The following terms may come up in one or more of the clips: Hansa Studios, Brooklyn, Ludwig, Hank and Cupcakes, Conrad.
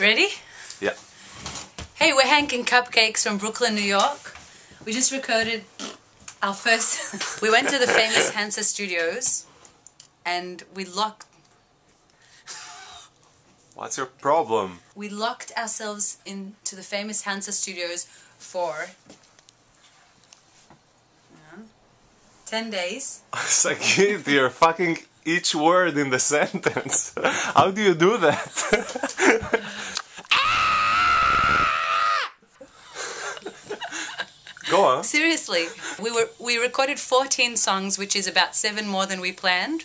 Ready? Yeah. Hey, we're Hank and Cupcakes from Brooklyn, New York. We just recorded our first... We went to the famous Hansa Studios and we locked... What's your problem? We locked ourselves into the famous Hansa Studios for... 10 days. Sakit, you're fucking each word in the sentence. How do you do that? Go on. Seriously, we recorded 14 songs, which is about 7 more than we planned,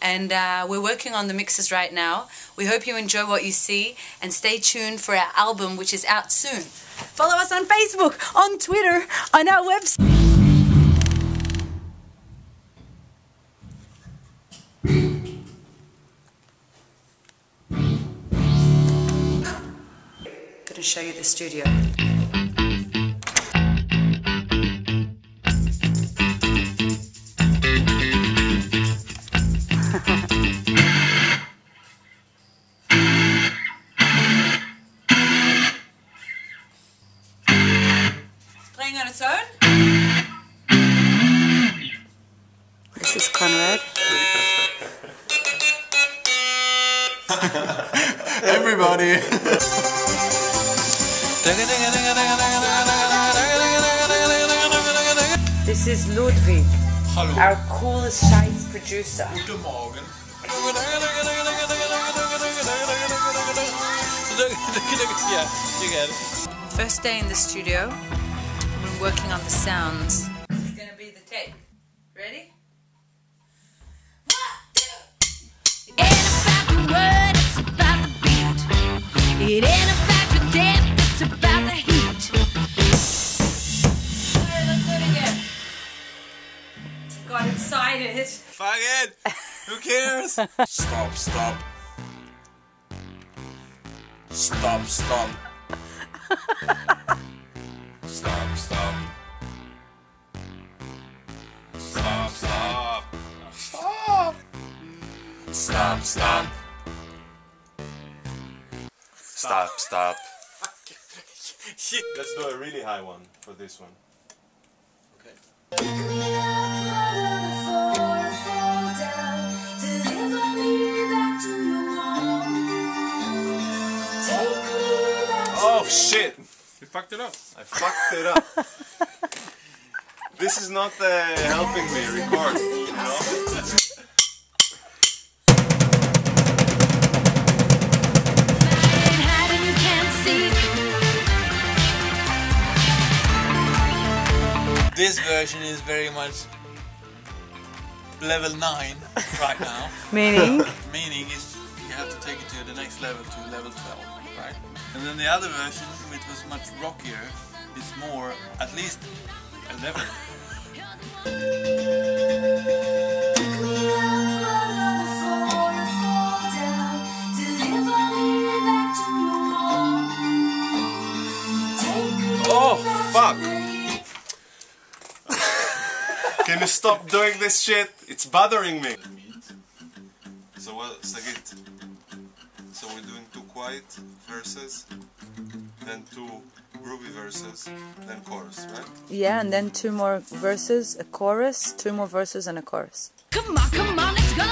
and we're working on the mixes right now. We hope you enjoy what you see, and stay tuned for our album, which is out soon. Follow us on Facebook, on Twitter, on our website. To show you the studio. Playing on its own? This is Conrad. Everybody! This is Ludwig, hello, our coolest science producer. Guten Morgen. Yeah, you get it. First day in the studio, we're working on the sounds. This is gonna be the tape. Ready? Fuck it! Who cares? Stop, stop. Stop, stop. Stop, stop. Stop, stop. Stop, stop. Stop, stop. Stop, stop. Let's do a really high one for this one. Okay. Oh shit! You fucked it up. I fucked it up. This is not helping me record, you know? This version is very much level 9 right now. Meaning? Meaning is you have to take it to the next level, to level 12, right? And then the other version, which was much rockier, is more, at least, 11. Oh, fuck! Can you stop doing this shit? It's bothering me. So what's the git? So we're doing 2 quiet verses, then 2 groovy verses, then chorus, right? Yeah, and then 2 more verses, a chorus, 2 more verses and a chorus. Come on, come on, let's go!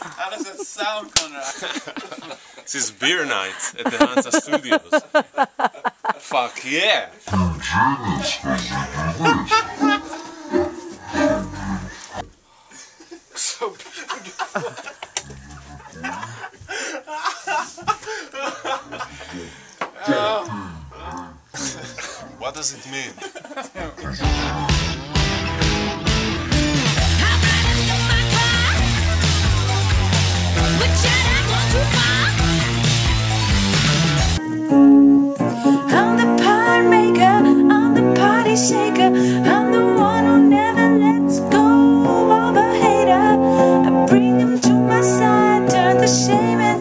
How does that sound, Conrad? This is beer night at the Hansa Studios. Fuck yeah! So beautiful! What does it mean?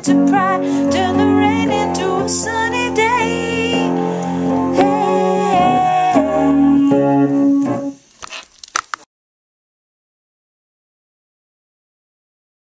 Turn the rain